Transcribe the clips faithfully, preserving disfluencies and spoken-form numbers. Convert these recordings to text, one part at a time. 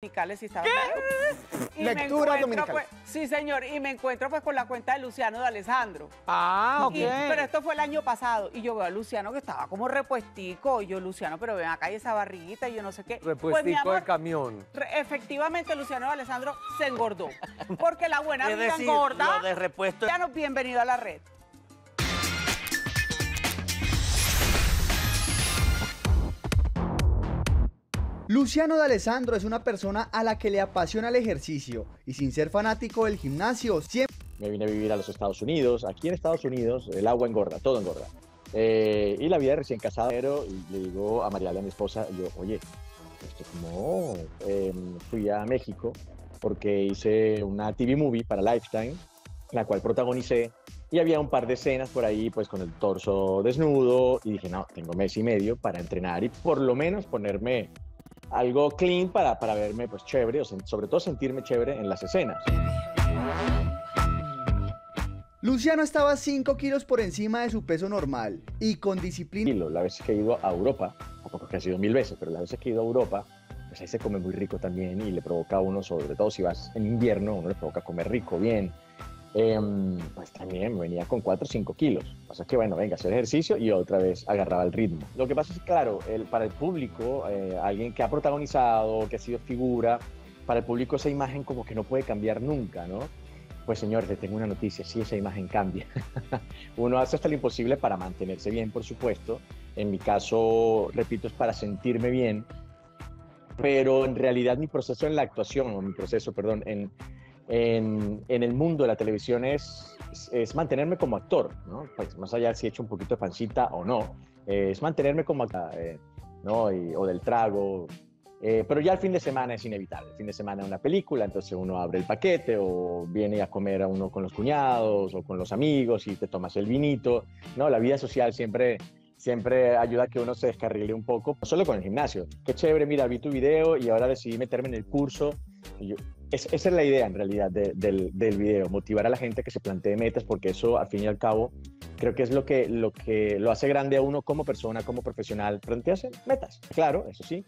Dominicales y estaban ¿Qué? Y Lectura dominical. Pues, sí, señor, y me encuentro pues con la cuenta de Luciano D'Alessandro. Ah, ok. Y, pero esto fue el año pasado y yo veo a Luciano que estaba como repuestico. Y yo, Luciano, pero ven acá y esa barriguita y yo no sé qué. Repuestico pues, mi amor, de camión. Re, efectivamente, Luciano D'Alessandro se engordó. Porque la buena vida engorda. Lo de repuesto. Luciano, bienvenido a la red. Luciano D'Alessandro es una persona a la que le apasiona el ejercicio y sin ser fanático del gimnasio siempre... Me vine a vivir a los Estados Unidos. Aquí en Estados Unidos el agua engorda, todo engorda. Eh, y la vida de recién casado. Y le digo a Mariela, a mi esposa, y yo, oye, esto como... Eh, fui a México porque hice una T V movie para Lifetime, la cual protagonicé. Y había un par de escenas por ahí, pues con el torso desnudo. Y dije, no, tengo mes y medio para entrenar y por lo menos ponerme... algo clean para, para verme pues chévere, o sea, sobre todo sentirme chévere en las escenas. Luciano estaba cinco kilos por encima de su peso normal y con disciplina. La vez que he ido a Europa, tampoco que ha sido mil veces, pero la vez que he ido a Europa, pues ahí se come muy rico también y le provoca a uno, sobre todo si vas en invierno, uno le provoca comer rico, bien. Eh, pues también me venía con cuatro o cinco kilos. O sea que bueno, venga, hacer ejercicio y otra vez agarraba el ritmo. Lo que pasa es que, claro, el, para el público, eh, alguien que ha protagonizado, que ha sido figura, para el público esa imagen como que no puede cambiar nunca, ¿no? Pues señores, les tengo una noticia, sí, esa imagen cambia. Uno hace hasta lo imposible para mantenerse bien, por supuesto. En mi caso, repito, es para sentirme bien. Pero en realidad mi proceso en la actuación, o mi proceso, perdón, en... En, en el mundo de la televisión es, es, es mantenerme como actor, ¿no? Pues más allá de si he hecho un poquito de pancita o no, eh, es mantenerme como actor, eh, ¿no? Y, o del trago, eh, pero ya el fin de semana es inevitable, el fin de semana es una película, entonces uno abre el paquete o viene a comer a uno con los cuñados o con los amigos y te tomas el vinito, ¿no? La vida social siempre... siempre ayuda a que uno se descarrile un poco, solo con el gimnasio. Qué chévere, mira, vi tu video y ahora decidí meterme en el curso. Yo, es, esa es la idea, en realidad, de, del, del video, motivar a la gente que se plantee metas, porque eso, al fin y al cabo, creo que es lo que lo, que lo hace grande a uno como persona, como profesional, plantearse metas. Claro, eso sí,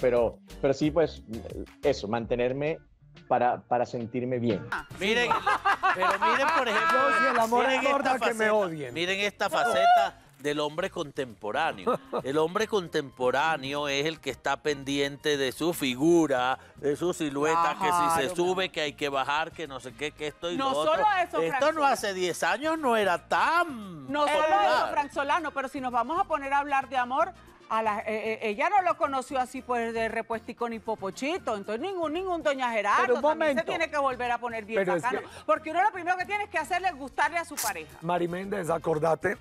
pero, pero sí, pues, eso, mantenerme para, para sentirme bien. Ah, miren, pero miren, por ejemplo, el amor miren, es esta faceta, que me odien. Miren esta faceta del hombre contemporáneo. El hombre contemporáneo es el que está pendiente de su figura, de su silueta, ajá, que si se sube, que hay que bajar, que no sé qué, que esto y no lo otro. Solo eso, esto Frank no hace diez años no era tan No popular. Solo eso, Frank Solano, pero si nos vamos a poner a hablar de amor, a la, eh, ella no lo conoció así pues de repuestico ni popochito, entonces ningún, ningún doña Gerardo también momento. Se tiene que volver a poner bien bacano, es que... porque uno lo primero que tiene es que hacerle gustarle a su pareja. Mari Méndez, acordate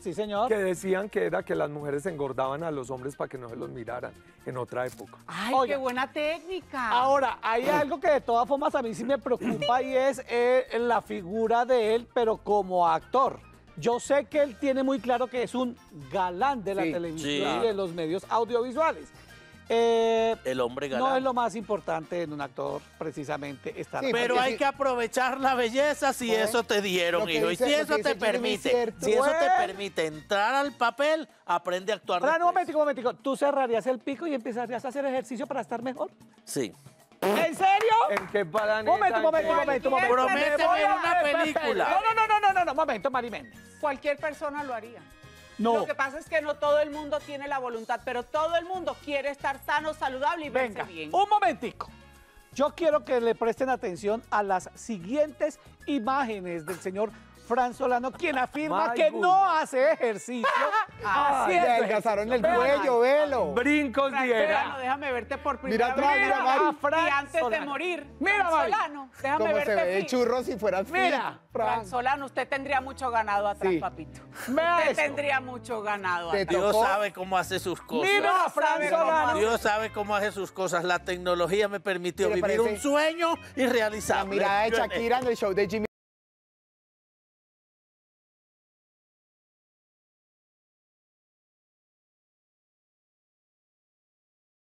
sí, señor. Que decían que era que las mujeres engordaban a los hombres para que no se los miraran en otra época. Ay, oiga, qué buena técnica. Ahora, hay algo que de todas formas a mí sí me preocupa y es eh, la figura de él, pero como actor. Yo sé que él tiene muy claro que es un galán de la sí, televisión sí. y de los medios audiovisuales. Eh, el hombre galán. No es lo más importante en un actor, precisamente, estar... Sí, pero hay si... que aprovechar la belleza si ¿Eh? eso te dieron, hijo. Dice, y si eso te permite, si eso te permite entrar al papel, aprende a actuar. Fran, un momentico, un momentico. ¿Tú cerrarías el pico y empezarías a hacer ejercicio para estar mejor? Sí. ¿En serio? ¿En qué paraneta? Momento, momento, momento, momento. Prométeme una película. No, no, no, no, no, no, momento, Mari Méndez. Cualquier persona lo haría. No. Lo que pasa es que no todo el mundo tiene la voluntad, pero todo el mundo quiere estar sano, saludable y verse bien. Venga, un momentico. Yo quiero que le presten atención a las siguientes imágenes del señor Frank Solano, quien afirma que no hace ejercicio. Así es. Le alcanzaron el cuello, velo. Brincos diera. Déjame verte por primera vez. Mira, Frank. Y antes de morir, mira, Solano, déjame verte. Como se ve el churro si fuera así. Mira, Frank Solano, usted tendría mucho ganado atrás, papito. Usted tendría mucho ganado atrás. Dios sabe cómo hace sus cosas. Mira, Frank Solano. Dios sabe cómo hace sus cosas. La tecnología me permitió vivir un sueño y realizarlo. La mirada de Shakira en el show de Jimmy.